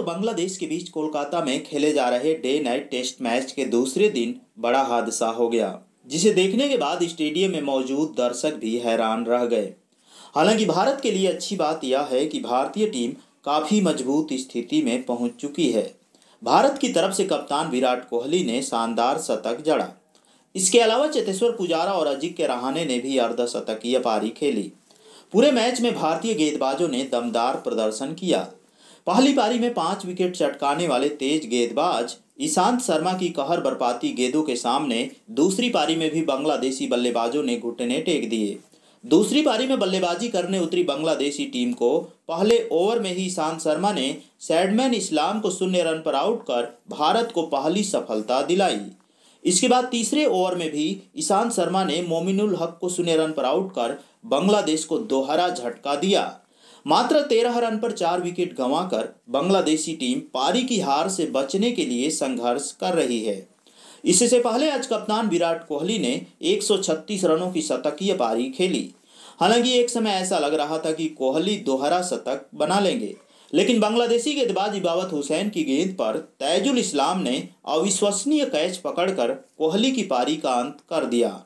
और बांग्लादेश के बीच कोलकाता में खेले जा रहे डे नाइट टेस्ट मैच के दूसरे दिन बड़ा हादसा हो गया, जिसे देखने के बाद स्टेडियम में मौजूद दर्शक भी हैरान रह गए। हालांकि भारत के लिए अच्छी बात यह है कि भारतीय टीम काफ़ी मजबूत स्थिति में पहुंच चुकी है। भारत की तरफ से कप्तान विराट कोहली ने शानदार शतक जड़ा। इसके अलावा चेतेश्वर पुजारा और अजिंक्य रहाणे ने भी अर्धशतक की पारी खेली। पूरे मैच में भारतीय गेंदबाजों ने दमदार प्रदर्शन किया। पहली पारी में 5 विकेट चटकाने वाले तेज गेंदबाज ईशांत शर्मा की कहर बरपाती गेंदों के सामने दूसरी पारी में भी बांग्लादेशी बल्लेबाजों ने घुटने टेक दिए। दूसरी पारी में बल्लेबाजी करने उतरी बांग्लादेशी टीम को पहले ओवर में ही ईशांत शर्मा ने सैडमैन इस्लाम को 0 रन पर आउट कर भारत को पहली सफलता दिलाई। इसके बाद तीसरे ओवर में भी ईशांत शर्मा ने मोमिनुल हक को 0 रन पर आउट कर बांग्लादेश को दोहरा झटका दिया। मात्र 13 रन पर 4 विकेट गंवाकर बांग्लादेशी टीम पारी की हार से बचने के लिए संघर्ष कर रही है। इससे पहले आज कप्तान विराट कोहली ने 136 रनों की शतकीय पारी खेली। हालांकि एक समय ऐसा लग रहा था कि कोहली दोहरा शतक बना लेंगे, लेकिन बांग्लादेशी गेंदबाज इबावत हुसैन की गेंद पर तैजुल इस्लाम ने अविश्वसनीय कैच पकड़कर कोहली की पारी का अंत कर दिया।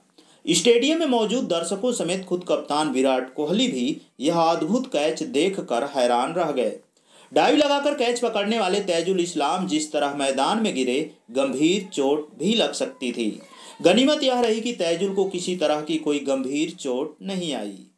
स्टेडियम में मौजूद दर्शकों समेत खुद कप्तान विराट कोहली भी यह अद्भुत कैच देखकर हैरान रह गए। डाइव लगाकर कैच पकड़ने वाले तैजुल इस्लाम जिस तरह मैदान में गिरे, गंभीर चोट भी लग सकती थी। गनीमत यह रही कि तैजुल को किसी तरह की कोई गंभीर चोट नहीं आई।